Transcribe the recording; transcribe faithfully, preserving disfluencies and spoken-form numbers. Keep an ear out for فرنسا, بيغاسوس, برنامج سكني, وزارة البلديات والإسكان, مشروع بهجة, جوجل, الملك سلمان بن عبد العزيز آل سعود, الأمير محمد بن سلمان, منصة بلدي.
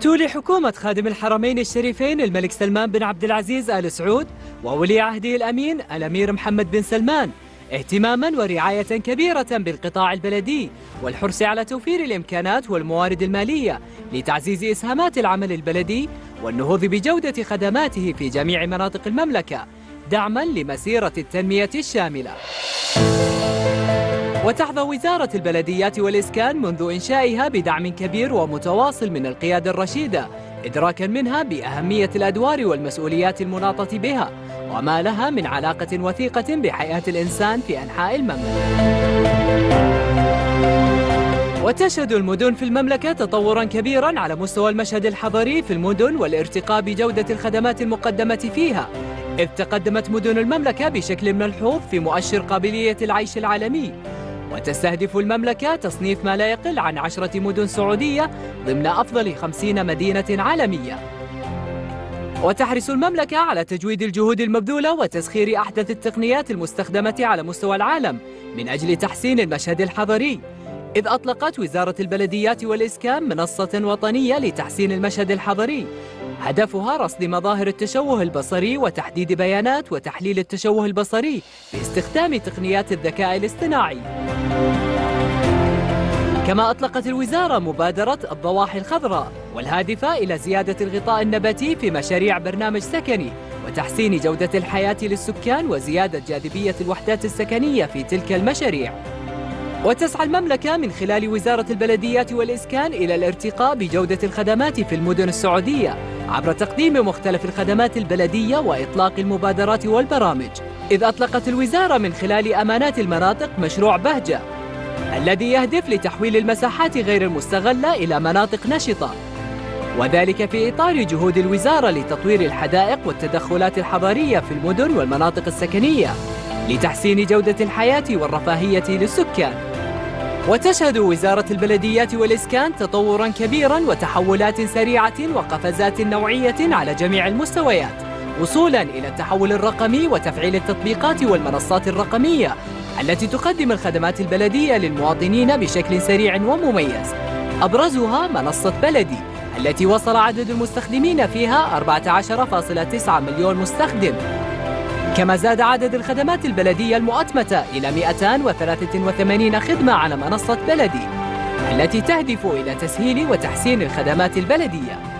تولي حكومة خادم الحرمين الشريفين الملك سلمان بن عبد العزيز آل سعود وولي عهده الأمين الأمير محمد بن سلمان اهتماما ورعاية كبيرة بالقطاع البلدي والحرص على توفير الإمكانات والموارد المالية لتعزيز إسهامات العمل البلدي والنهوض بجودة خدماته في جميع مناطق المملكة دعما لمسيرة التنمية الشاملة. وتحظى وزارة البلديات والإسكان منذ إنشائها بدعم كبير ومتواصل من القيادة الرشيدة، إدراكا منها بأهمية الأدوار والمسؤوليات المناطة بها وما لها من علاقة وثيقة بحياة الإنسان في أنحاء المملكة. وتشهد المدن في المملكة تطورا كبيرا على مستوى المشهد الحضري في المدن والارتقاء بجودة الخدمات المقدمة فيها، إذ تقدمت مدن المملكة بشكل ملحوظ في مؤشر قابلية العيش العالمي. وتستهدف المملكة تصنيف ما لا يقل عن عشرة مدن سعودية ضمن أفضل خمسين مدينة عالمية. وتحرص المملكة على تجويد الجهود المبذولة وتسخير أحدث التقنيات المستخدمة على مستوى العالم من أجل تحسين المشهد الحضري، إذ أطلقت وزارة البلديات والإسكان منصة وطنية لتحسين المشهد الحضري، هدفها رصد مظاهر التشوه البصري وتحديد بيانات وتحليل التشوه البصري باستخدام تقنيات الذكاء الاصطناعي. كما أطلقت الوزارة مبادرة الضواحي الخضراء والهادفة إلى زيادة الغطاء النباتي في مشاريع برنامج سكني وتحسين جودة الحياة للسكان وزيادة جاذبية الوحدات السكنية في تلك المشاريع. وتسعى المملكة من خلال وزارة البلديات والإسكان إلى الارتقاء بجودة الخدمات في المدن السعودية عبر تقديم مختلف الخدمات البلدية وإطلاق المبادرات والبرامج، إذ أطلقت الوزارة من خلال أمانات المناطق مشروع بهجة الذي يهدف لتحويل المساحات غير المستغلة إلى مناطق نشطة، وذلك في إطار جهود الوزارة لتطوير الحدائق والتدخلات الحضرية في المدن والمناطق السكنية لتحسين جودة الحياة والرفاهية للسكان. وتشهد وزارة البلديات والإسكان تطوراً كبيراً وتحولات سريعة وقفزات نوعية على جميع المستويات، وصولاً إلى التحول الرقمي وتفعيل التطبيقات والمنصات الرقمية التي تقدم الخدمات البلدية للمواطنين بشكل سريع ومميز، أبرزها منصة بلدي التي وصل عدد المستخدمين فيها أربعة عشر فاصلة تسعة مليون مستخدم، كما زاد عدد الخدمات البلدية المؤتمتة إلى مئتين وثلاثة وثمانين خدمة على منصة بلدي التي تهدف إلى تسهيل وتحسين الخدمات البلدية.